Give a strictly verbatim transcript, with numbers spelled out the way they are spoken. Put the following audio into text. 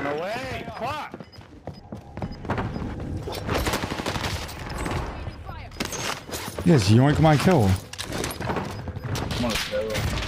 blown away! Fuck! Yes, yoink my kill. Come on, let's go.